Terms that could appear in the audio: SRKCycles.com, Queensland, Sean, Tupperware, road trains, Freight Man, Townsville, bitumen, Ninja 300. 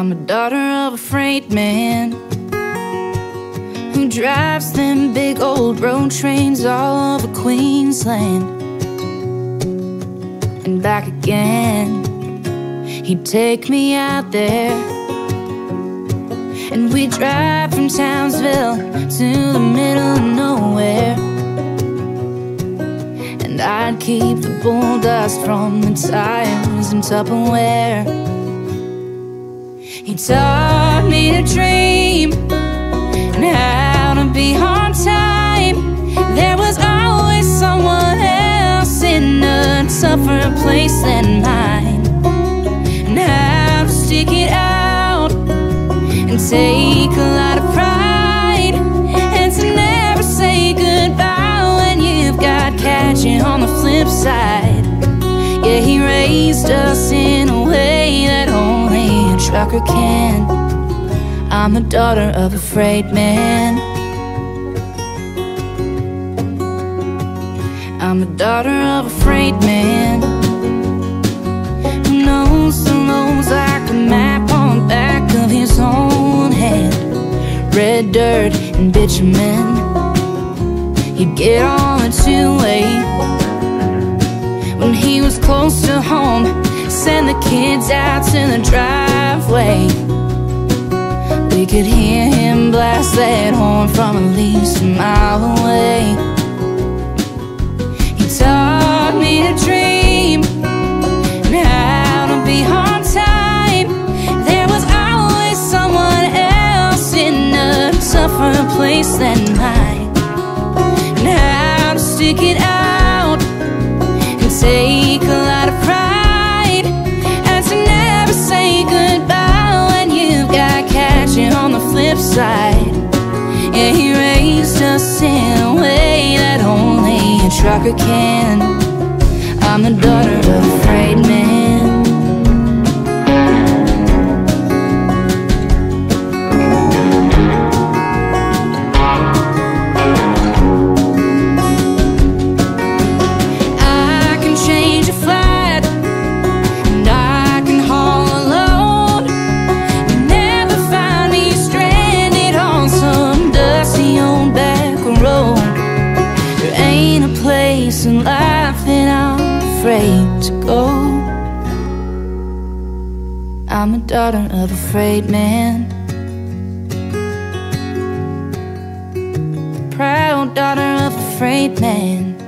I'm a daughter of a freight man who drives them big old road trains all over Queensland and back again. He'd take me out there, and we'd drive from Townsville to the middle of nowhere, and I'd keep the bull dust from the tires in Tupperware. He taught me to dream and how to be on time. There was always someone else in a tougher place than mine, and how to stick it out and take a lot of pride, and to never say goodbye when you've got cash on the flip side. Yeah, he raised us in a way that only a trucker can. I'm a daughter of a freight man. I'm a daughter of a freight man who knows the roads like a map on the back of his own hand. Red dirt and bitumen, he'd get all in two-way. When he was close to home, send the kids out to the driveway. We could hear him blast that horn from at least a mile away. He taught me to dream and how to be on time. There was always someone else in a tougher place than mine, and how to stick it out and take a lot of pride, and to never say goodbye on the flip side. Yeah, he raised us in a way that only a trucker can. I'm the daughter of a freight man. I can change a flat, and I can haul a and life that I'm afraid to go. I'm a daughter of a freight man, proud daughter of a freight man.